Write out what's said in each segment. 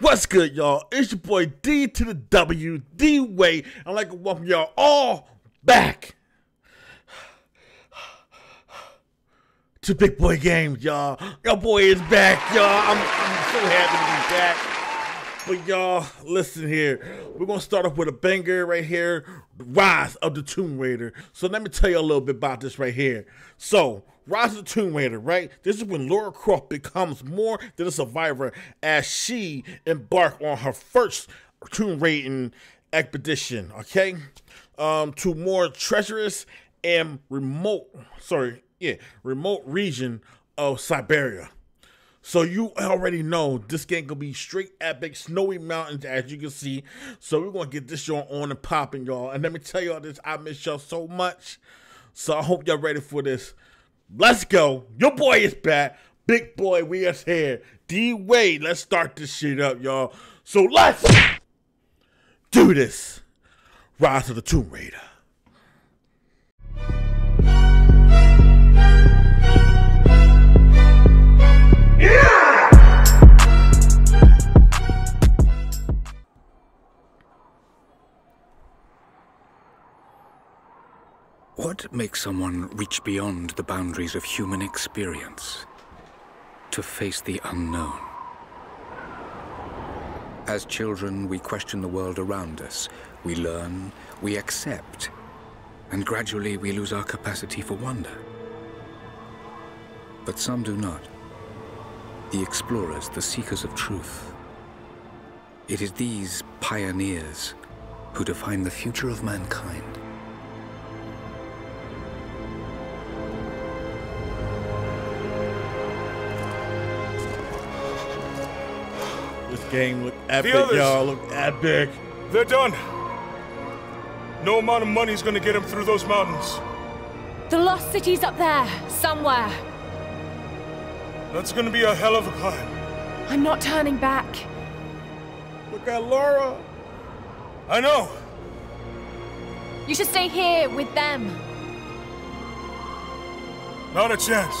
What's good, y'all? It's your boy D to the W, D-Way. I'd like to welcome y'all all back to Big Boy Games, y'all. Your boy is back, y'all. I'm so happy to be back. But y'all, listen here. We're going to start off with a banger right here, Rise of the Tomb Raider. So let me tell you a little bit about this right here. So, Rise of the Tomb Raider, right? This is when Lara Croft becomes more than a survivor as she embarked on her first tomb raiding expedition, okay? To more treacherous and remote region of Siberia. So you already know this game gonna be straight epic, snowy mountains as you can see. So we're gonna get this show on and popping, y'all. And let me tell y'all this, I miss y'all so much. So I hope y'all ready for this. Let's go. Your boy is back. Big boy, we are here. D-Wade, let's start this shit up, y'all. So let's do this. Rise of the Tomb Raider. What makes someone reach beyond the boundaries of human experience to face the unknown? As children, we question the world around us. We learn, we accept, and gradually we lose our capacity for wonder. But some do not. The explorers, the seekers of truth. It is these pioneers who define the future of mankind. Game look epic, y'all. Look epic. They're done. No amount of money's gonna get them through those mountains. The lost city's up there, somewhere. That's gonna be a hell of a climb. I'm not turning back. Look at Lara. I know. You should stay here with them. Not a chance.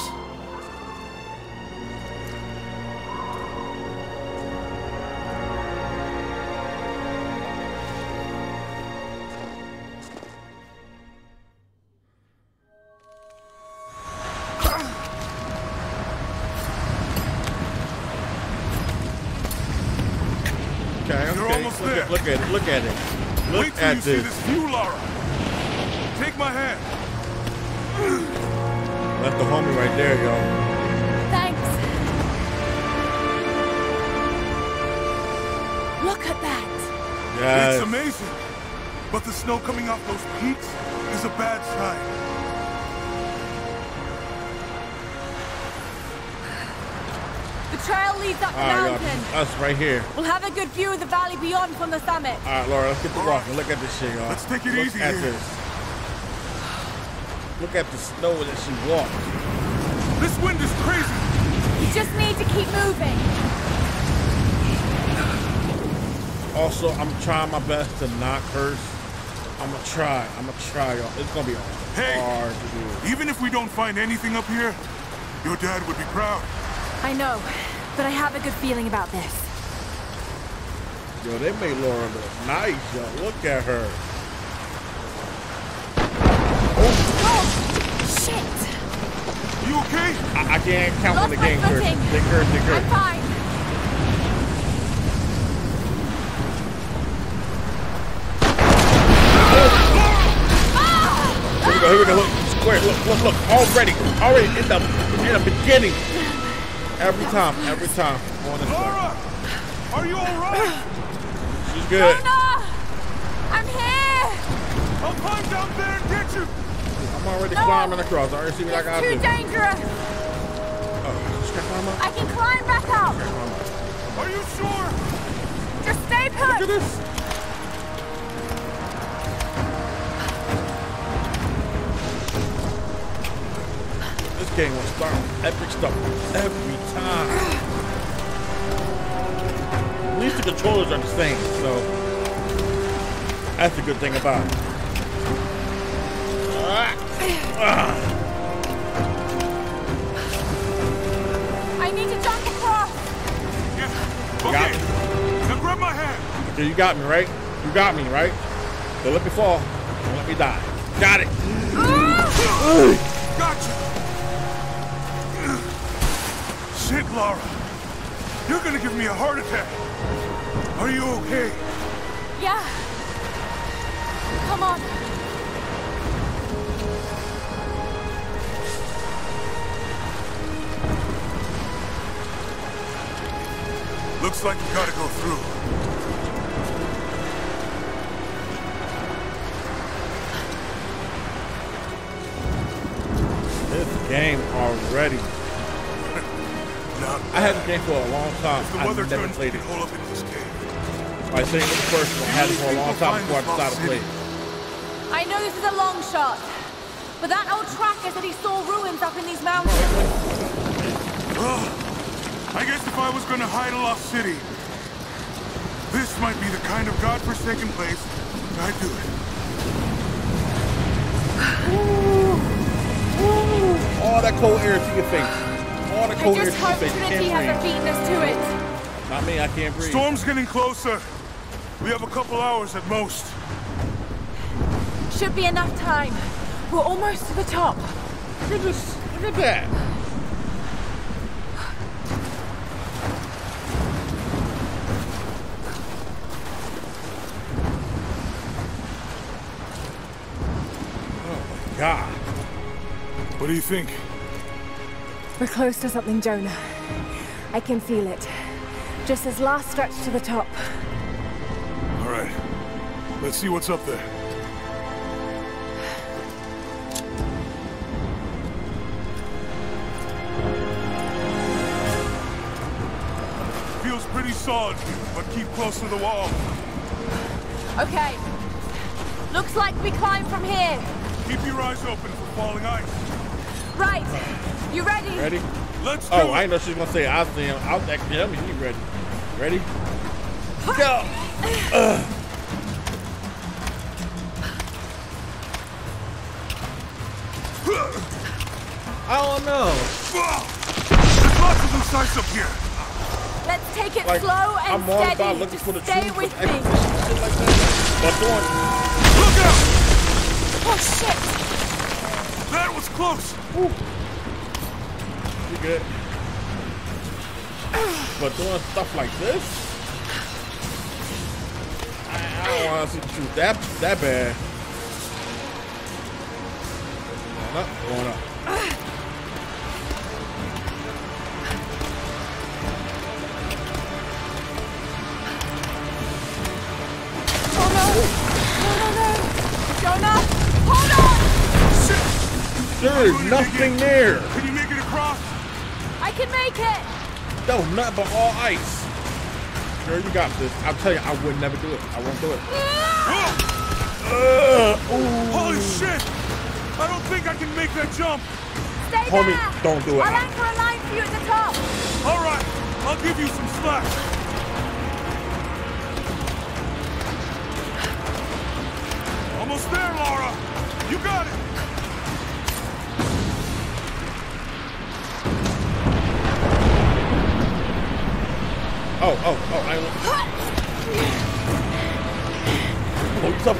Look at it, look at it. Look at this. Wait till you see this view, Lara. Take my hand. Left the homie right there, y'all. Thanks. Look at that. Yes. It's amazing. But the snow coming off those peaks is a bad sign. The trail leads up the mountain. Us right here. We'll have a good view of the valley beyond from the summit. All right, Lara, let's get the rock and look at this shit, y'all. Let's take it easy here. Look at the snow that she walks. This wind is crazy. You just need to keep moving. Also, I'm trying my best to not curse. I'm gonna try, y'all. It's gonna be hard to do. Even if we don't find anything up here, your dad would be proud. I know, but I have a good feeling about this. Yo, they made Lara look nice, yo. Look at her. Oh, shit! You okay? I can't count on the game first. They curse. I'm fine. Ah! Here we go. Look. Already in the beginning. Every time. Lara, are you all right? She's good. Jonah, I'm here. I'll climb down there and get you. I'm already climbing across. I already see what I got to do. It's too dangerous. Oh, just climb up. I can climb back up. Are you sure? Just stay put. Look at this. This game will start with epic stuff every time. At least the controllers are the same, so that's a good thing about it. I need to jump across. Yeah. Okay. grab my hand. Okay, you got me, right? You got me, right? Don't let me fall. Don't let me die. Got it. Ah! Gotcha. Shit, Lara. You're gonna give me a heart attack. Are you okay? Yeah. Come on. Looks like we gotta go through. Game already. I had the game for a long time. I've never played it. I think the first one I had it for a long time before I decided to play it. I know this is a long shot, but that old tracker said he saw ruins up in these mountains. Well, I guess if I was going to hide a lost city, this might be the kind of godforsaken place I'd do it. All that cold air to your face. All the cold air to your face. I just hope Trinity hasn't beaten us to it. Not me, I can't breathe. Storm's getting closer. We have a couple hours at most. Should be enough time. We're almost to the top. Look at that. Oh my God. What do you think? We're close to something, Jonah. I can feel it. Just this last stretch to the top. All right. Let's see what's up there. Feels pretty solid, but keep close to the wall. Okay. Looks like we climb from here. Keep your eyes open for falling ice. Right. You ready? Ready? Let's go. Oh, I know she's gonna say I am. I'll back them. You ready? Ready? Go. I don't know. There's lots of loose ice up here. Let's take it like, slow and steady. I'm looking for the truth with me. Like that. Look out! Oh shit! That was close. Ooh. You good? But doing stuff like this, I don't want to see the truth that bad. Going up. There's nothing there. Can you make it across? I can make it. No, nothing but all ice. Girl, you got this. I'll tell you, I would never do it. I won't do it. Holy shit! I don't think I can make that jump. Stay homie, there. Don't do it. I'll anchor a line for you at the top. All right, I'll give you some slack. Almost there, Lara. You got it. Oh, I will. What's up?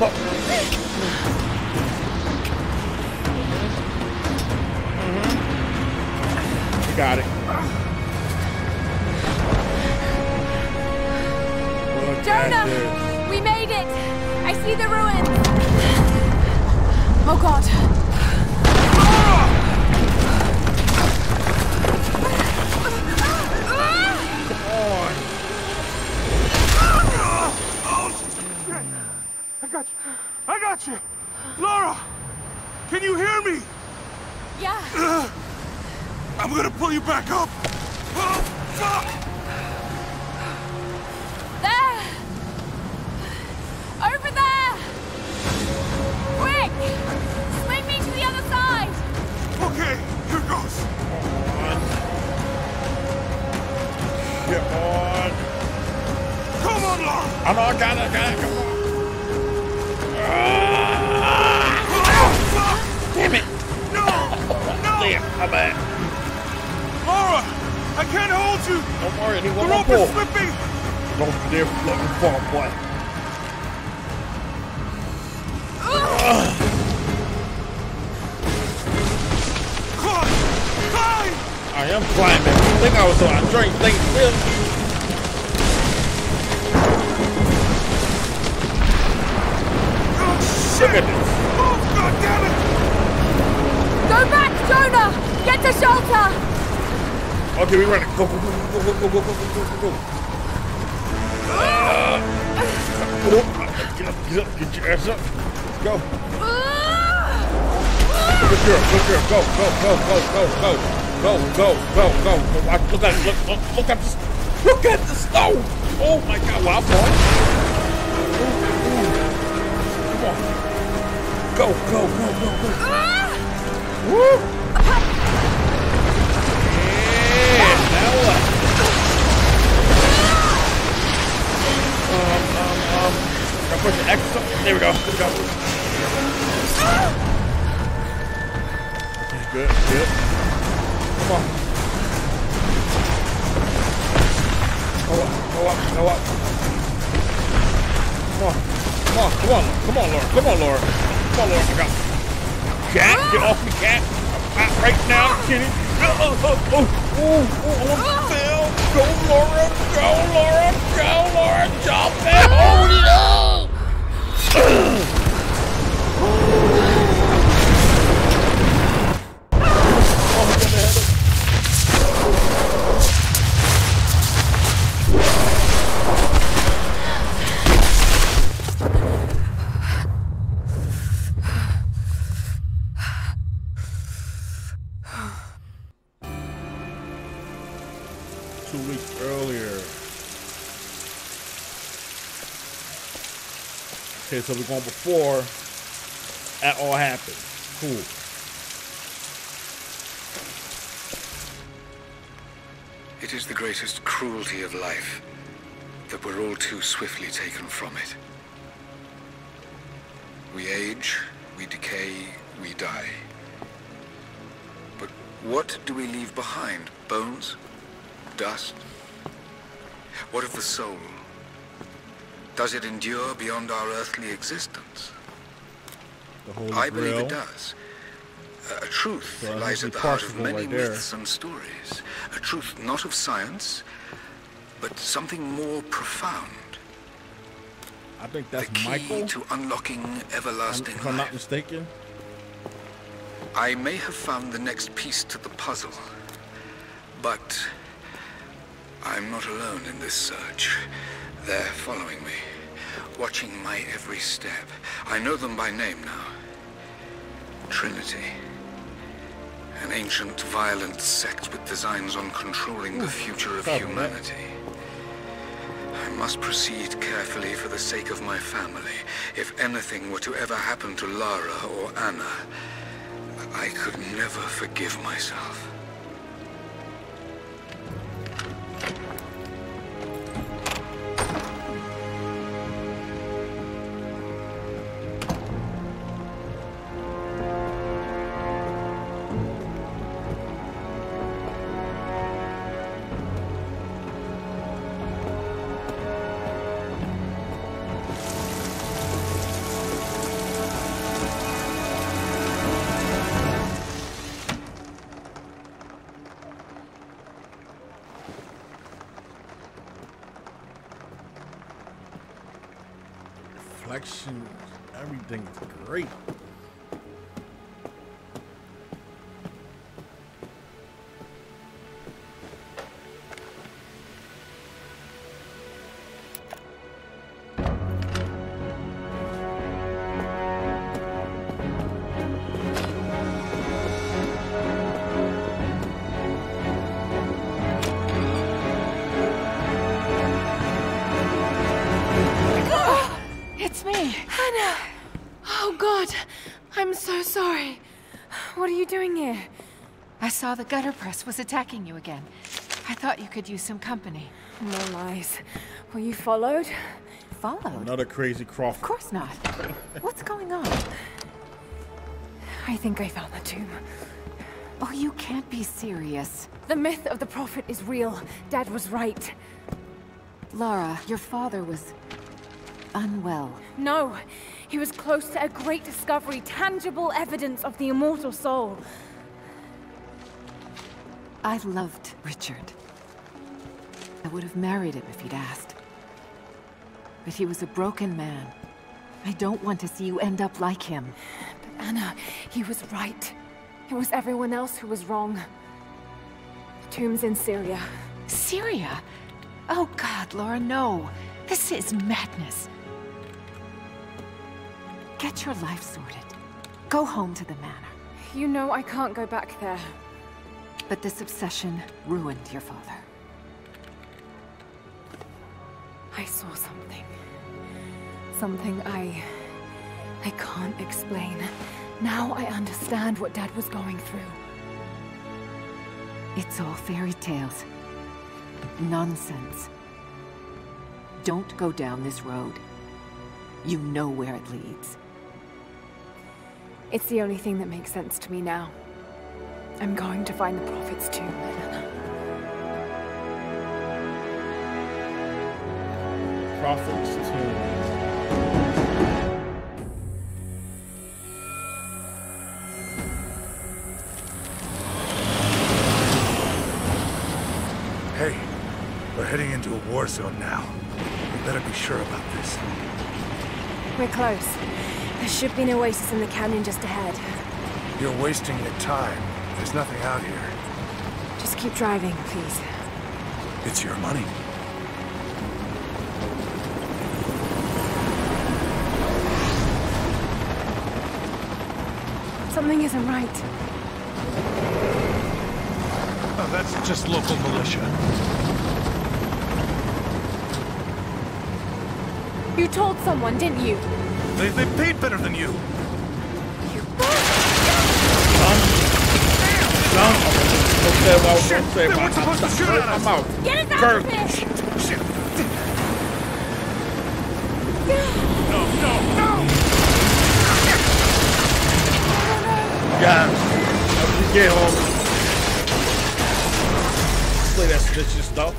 You got it. Jonah, we made it. I see the ruins. Oh, God. Ah! I got you! Lara! Can you hear me? Yeah. I'm gonna pull you back up! Oh, fuck! There! Over there! Quick! Swing me to the other side! Okay, here goes! Come on! Come on, Lara! I know, I got it, come on! Damn it! No! No! Damn, I'm bad. Lara! I can't hold you! Don't worry, the rope is slipping! Don't dare let me fall, boy. I am climbing. I think I was on a drink. Thanks, Bill. Look at this. Move, goddammit! Go back, Jonah! Get to shelter! Okay, we're running. Go, go, go, go, go, go, go, go, go, go. Get up, get up, get your ass up. Let's go. Good girl, go, go, go, go, go, go, go, go, go, go. Look at it, look at this. Look at the snow! Oh my god, wow, boy. Come on. Go, go, go, go, go. Woo! Yeah, now what? Gotta push the X up. There we go. There we go. Good, good. Come on. Go up, go up, go up. Come on. Come on, come on, come on, Laura. Come on, Laura. Come on, Laura, I got you. Cat, get off me, cat. I'm out right now, kitty. Oh, oh, oh, oh, oh, oh, Phil. Go, Laura, go, Laura, go, Laura. Jump in. Oh, no. Okay, so we're going before that all happened. Cool. It is the greatest cruelty of life that we're all too swiftly taken from it. We age, we decay, we die. But what do we leave behind? Bones? Dust? What of the soul? Does it endure beyond our earthly existence? I believe it does. A truth lies at the heart of many myths and stories. A truth not of science, but something more profound. I think that's the key to unlocking everlasting life. If I'm not mistaken. I may have found the next piece to the puzzle, but I'm not alone in this search. They're following me, watching my every step. I know them by name now. Trinity. An ancient, violent sect with designs on controlling the future of humanity. I must proceed carefully for the sake of my family. If anything were to ever happen to Lara or Anna, I could never forgive myself. Everything is great. I saw the gutter press was attacking you again. I thought you could use some company. No lies. Were you followed? Followed? Another crazy Croft. Of course not. What's going on? I think I found the tomb. Oh, you can't be serious. The myth of the prophet is real. Dad was right. Lara, your father was unwell. No, he was close to a great discovery, tangible evidence of the immortal soul. I loved Richard. I would have married him if he'd asked. But he was a broken man. I don't want to see you end up like him. But Anna, he was right. It was everyone else who was wrong. The tomb's in Syria. Syria? Oh God, Lara, no. This is madness. Get your life sorted. Go home to the manor. You know I can't go back there. But this obsession ruined your father. I saw something. Something I can't explain. Now I understand what Dad was going through. It's all fairy tales. Nonsense. Don't go down this road. You know where it leads. It's the only thing that makes sense to me now. I'm going to find the Prophet's tomb, Anna. Prophet's tomb. Hey, we're heading into a war zone now. We better be sure about this. We're close. There should be an oasis in the canyon just ahead. You're wasting your time. There's nothing out here. Just keep driving, please. It's your money. Something isn't right. Oh, that's just local militia. You told someone, didn't you? They paid better than you. Shit! They weren't supposed to shoot at us! I'm out! Get us out of here! Shit! No! No! No! Guys, how did you get home? Play that stitchy stuff.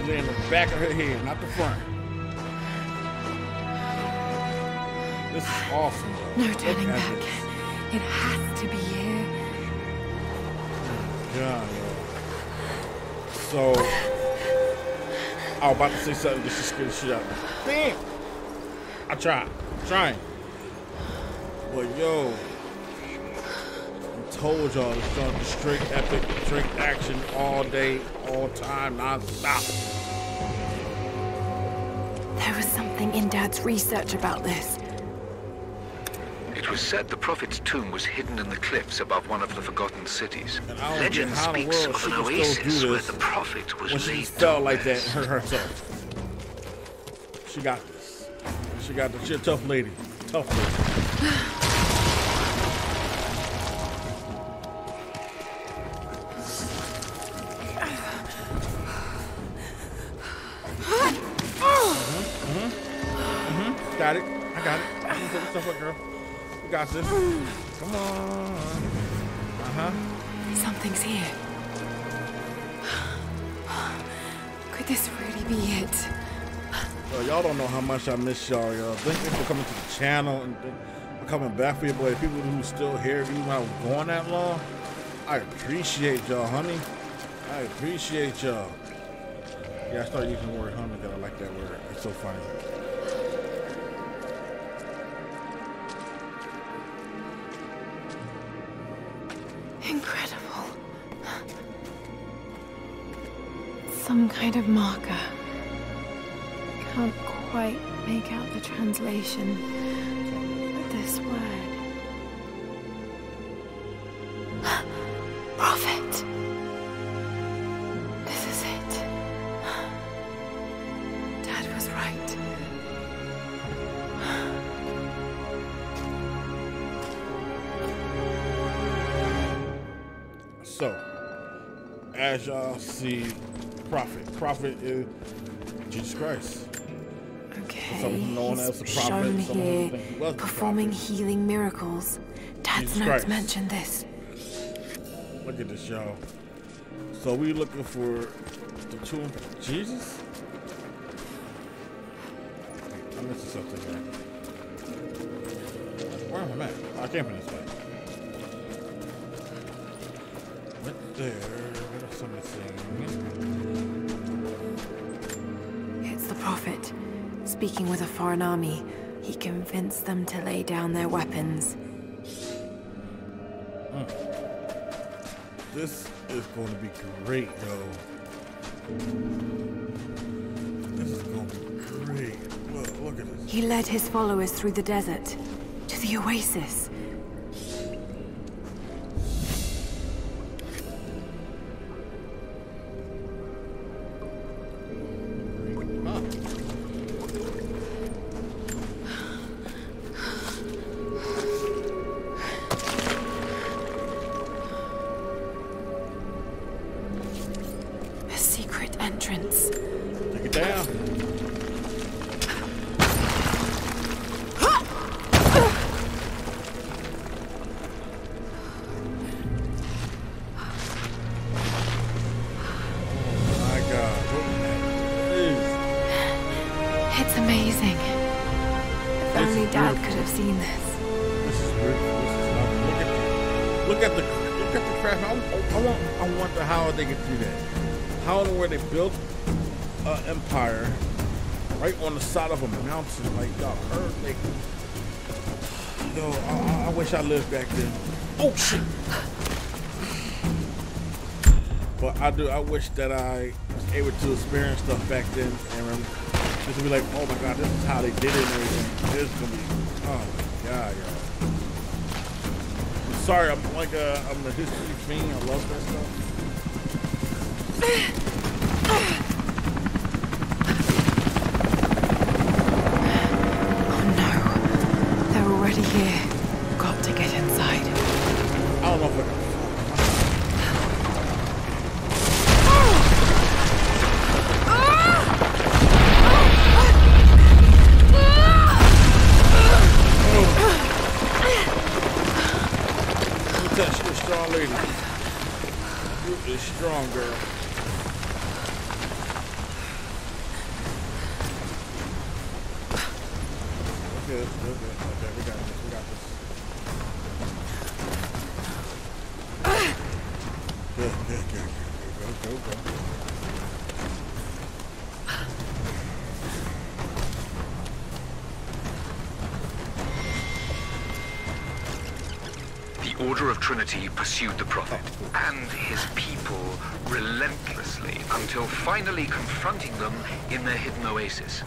In the back of her head, not the front. This is awful. No turning back. It has to be here. God. So, I was about to say something, but she scared the shit out of me. Damn. I tried. I'm trying. But yo, I told y'all it's going to be straight epic, straight action all day, all time, non-stop. There was something in Dad's research about this. It was said the Prophet's tomb was hidden in the cliffs above one of the forgotten cities. Legend speaks of an oasis where the Prophet was laid to rest. She fell like that herself. She got this. She got this. She's a tough lady. Tough lady. Got this. Come on. Something's here. Could this really be it? Well, y'all don't know how much I miss y'all, y'all. Thank you for coming to the channel and coming back for your boy. People who still here, even when I was gone that long, I appreciate y'all, honey. I appreciate y'all. Yeah, I started using the word honey because I like that word. It's so funny. Some kind of marker. Can't quite make out the translation, but this word. So, as y'all see, prophet is Jesus Christ. Okay, he's shown here performing healing miracles. Dad's notes mentioned this. Look at this, y'all. So we looking for the tomb of Jesus? I'm missing something here. Where am I at? Oh, I came from this way. Right there. What else am I seeing? It's the prophet. Speaking with a foreign army, he convinced them to lay down their weapons. This is going to be great, though. This is going to be great. Look at this. He led his followers through the desert to the oasis. Side of a mountain, like y'all heard me. Yo, I wish I lived back then. Oh shit! But I do. I wish that I was able to experience stuff back then and just to be like, oh my god, this is how they did it and everything. This is gonna be, oh my god, y'all. I'm sorry. I'm like a, I'm a history fiend. I love that stuff. Trinity pursued the prophet and his people relentlessly until finally confronting them in their hidden oasis.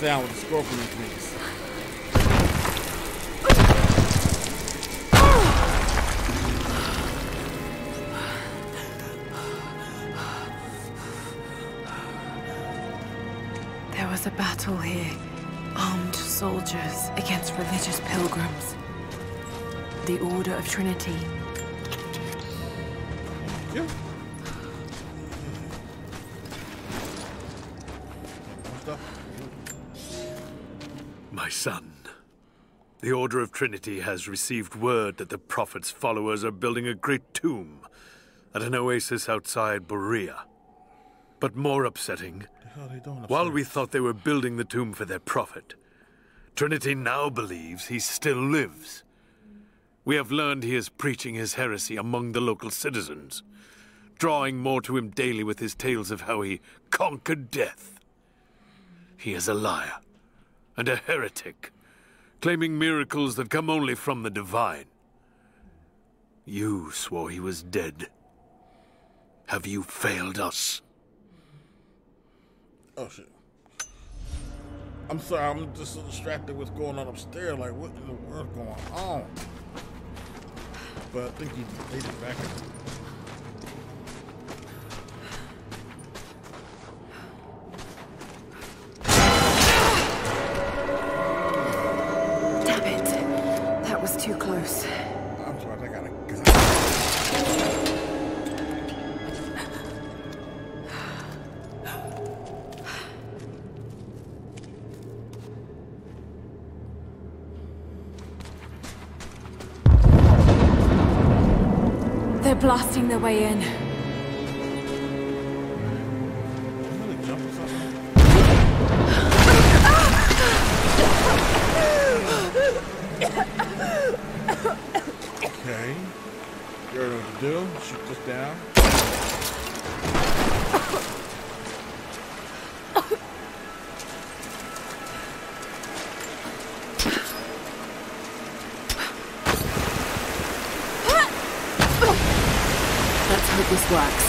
Down with the scorpion things. There was a battle here, armed soldiers against religious pilgrims. The Order of Trinity. Yeah. Son, the Order of Trinity has received word that the Prophet's followers are building a great tomb at an oasis outside Berea. But more upsetting, while we thought they were building the tomb for their Prophet, Trinity now believes he still lives. We have learned he is preaching his heresy among the local citizens, drawing more to him daily with his tales of how he conquered death. He is a liar and a heretic, claiming miracles that come only from the divine. You swore he was dead. Have you failed us? Oh, shit. I'm sorry, I'm just so distracted with what's going on upstairs. Like, what in the world's going on? But I think he made it back. Damn it. That was too close. I'm sorry, I gotta... blasting their way in. Okay. You already know what to do. Shoot this down. This works.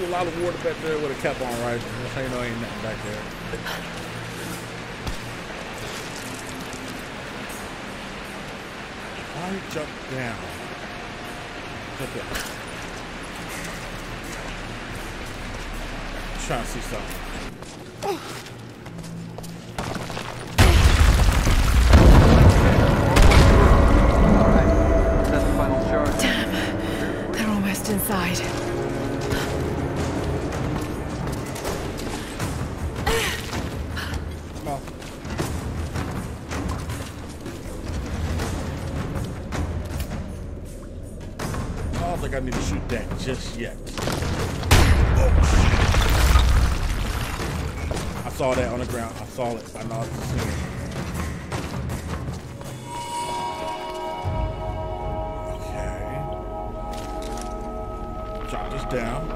A lot of water back there with a cap on, right? That's how you know ain't nothing back there. I jump down. I'm trying to see something. Just yet. Oh. I saw that on the ground. I saw it. I know it's seen it. Okay. Drop this down.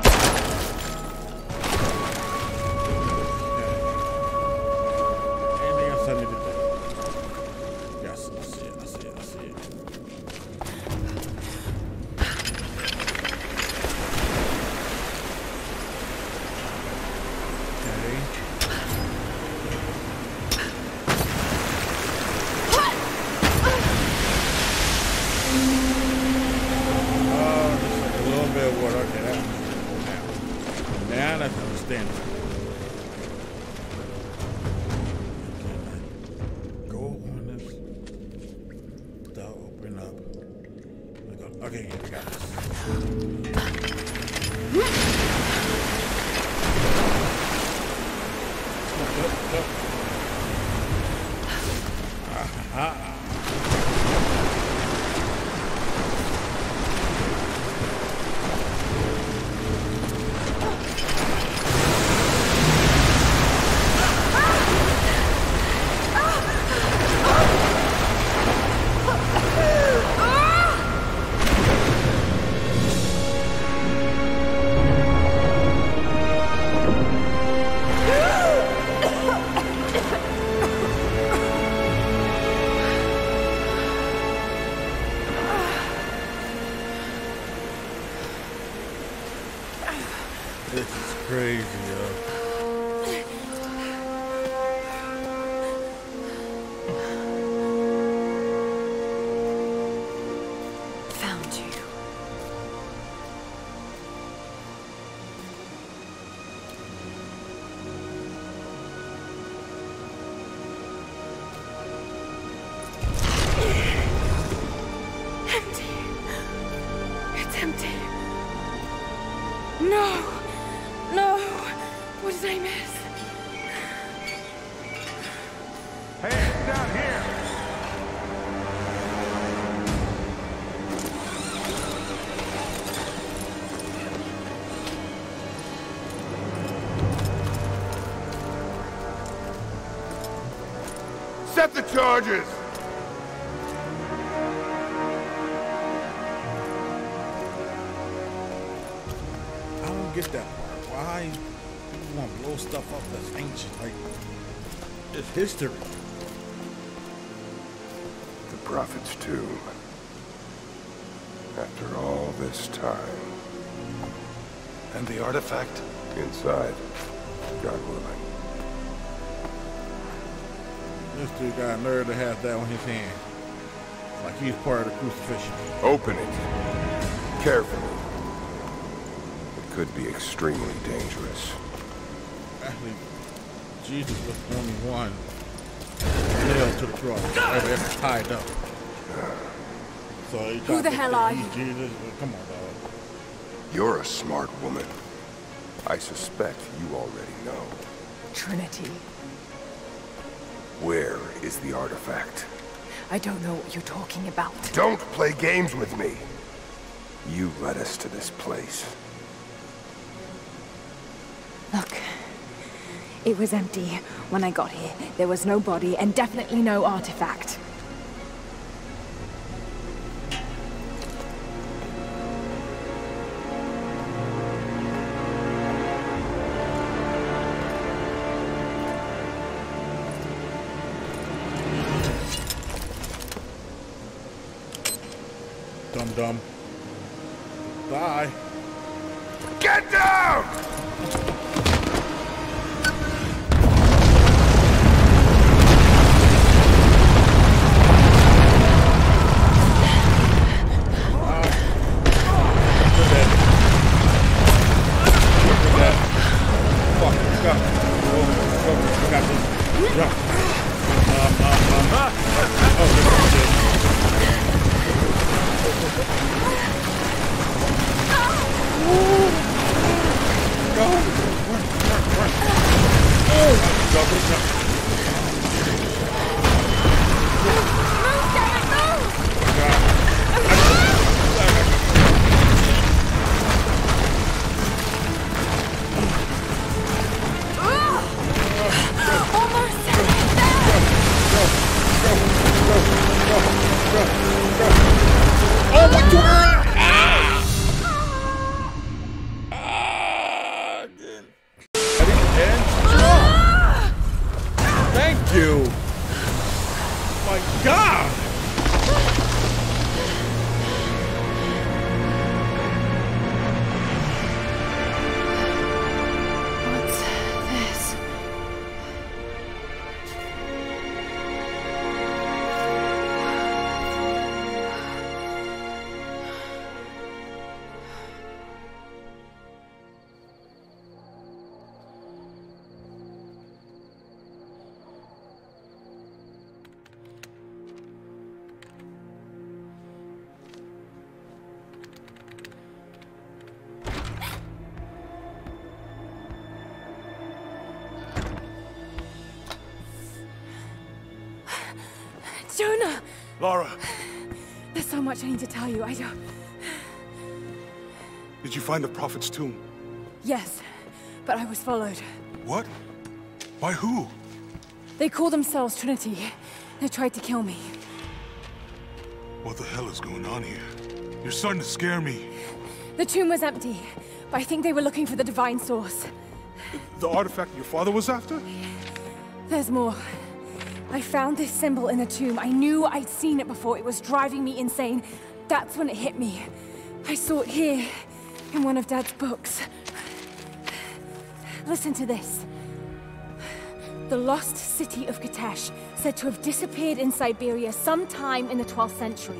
Okay, here we go. Set the charges! I don't get that part. Why you want to blow stuff up that's ancient? Like, it's history. The Prophet's tomb. After all this time. And the artifact? Inside. God willing. This dude got a nerve to have that on his hand. Like he's part of the crucifixion. Open it. Carefully. It could be extremely dangerous. Actually, Jesus was the only one nailed to the cross. Everything tied up. So he tried who the hell are you? Jesus, come on, dog. You're a smart woman. I suspect you already know. Trinity. Where is the artifact? I don't know what you're talking about. Don't play games with me. You led us to this place. Look, it was empty when I got here. There was no body and definitely no artifact. Dumb. Bye. Get down! Jonah! Lara! There's so much I need to tell you, I don't... Did you find the Prophet's tomb? Yes, but I was followed. What? By who? They call themselves Trinity. They tried to kill me. What the hell is going on here? You're starting to scare me. The tomb was empty, but I think they were looking for the Divine Source. The artifact your father was after? There's more. I found this symbol in the tomb. I knew I'd seen it before. It was driving me insane. That's when it hit me. I saw it here, in one of Dad's books. Listen to this. The lost city of Kitezh, said to have disappeared in Siberia sometime in the 12th century.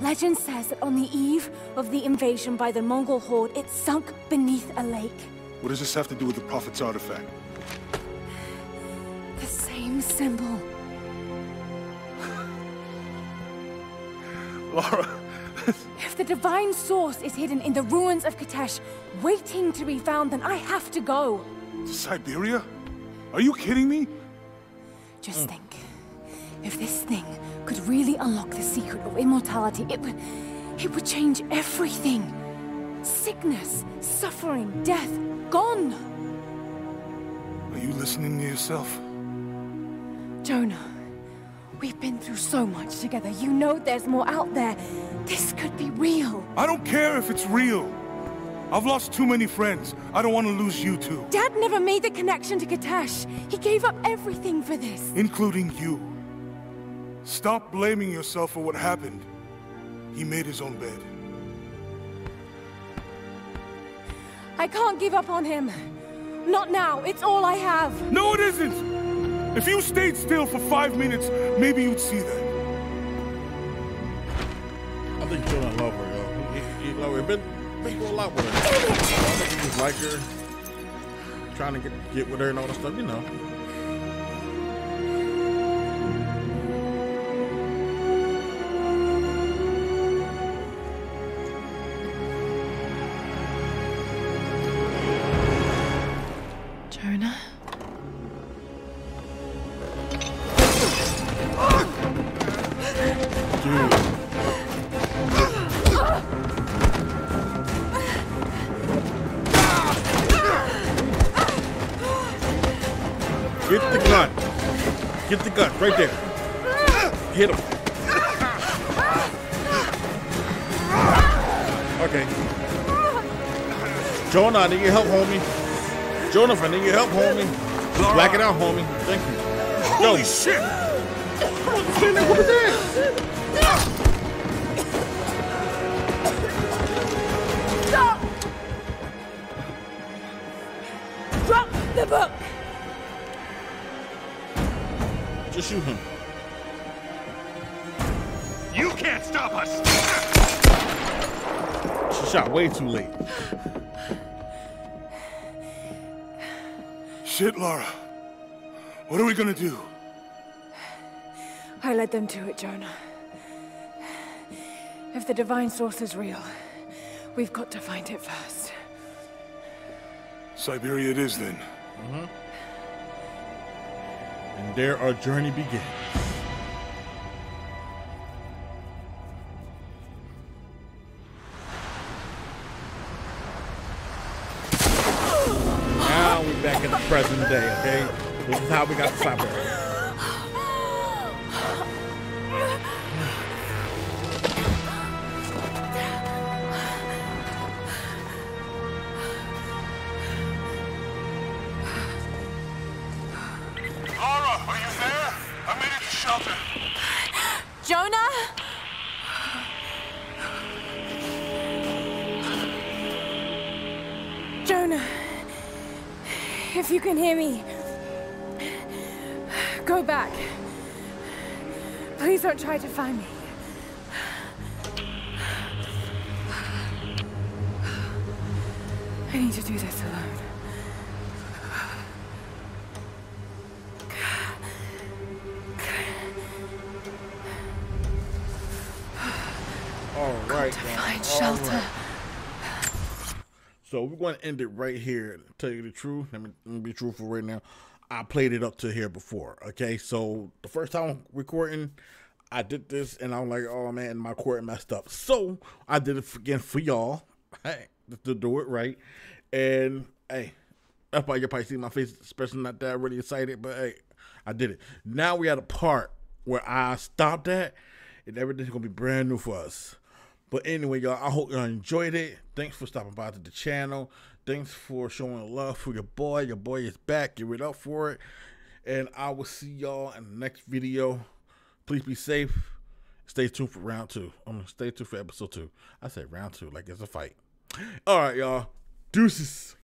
Legend says that on the eve of the invasion by the Mongol horde, it sunk beneath a lake. What does this have to do with the Prophet's artifact? The same symbol. Lara... If the Divine Source is hidden in the ruins of Kitezh, waiting to be found, then I have to go. To Siberia? Are you kidding me? Just think. If this thing could really unlock the secret of immortality, it would change everything. Sickness, suffering, death, gone. Are you listening to yourself? Jonah, we've been through so much together. You know there's more out there. This could be real. I don't care if it's real. I've lost too many friends. I don't want to lose you two. Dad never made the connection to Kitezh. He gave up everything for this. Including you. Stop blaming yourself for what happened. He made his own bed. I can't give up on him. Not now. It's all I have. No, it isn't! If you stayed still for 5 minutes, maybe you'd see that. I think Jonah loves her, yo. He loves her. People a lot with her. I think he just liked her, trying to get with her and all that stuff, you know. Jonah? Get the gun, right there. Hit him. Okay. Jonah, I need your help, homie. Jonah, I need your help, homie. Black it out, homie. Thank you. Holy shit! What was that? Stop! Drop the book! Just shoot him. You can't stop us! She shot way too late. Shit, Lara. What are we gonna do? I led them to it, Jonah. If the Divine Source is real, we've got to find it first. Siberia it is, then. Mm-hmm. And there our journey begins. Now we're back in the present day, okay? This is how we got to Siberia. If you can hear me, go back. Please don't try to find me. I need to do this alone. All right, find shelter. So we're going to end it right here. To tell you the truth, let me be truthful right now. I played it up to here before, okay? So the first time recording, I did this and I'm like, oh man, my cord messed up. So I did it again for y'all, hey, to do it right. And hey, that's why you probably see my face, especially not that really excited, but hey, I did it. Now we at a part where I stopped at, and everything's gonna be brand new for us. But anyway, y'all, I hope y'all enjoyed it. Thanks for stopping by to the channel. Thanks for showing love for your boy. Your boy is back. Give it up for it. And I will see y'all in the next video. Please be safe. Stay tuned for round two. I'm gonna stay tuned for episode 2. I said round 2 like it's a fight. All right, y'all. Deuces.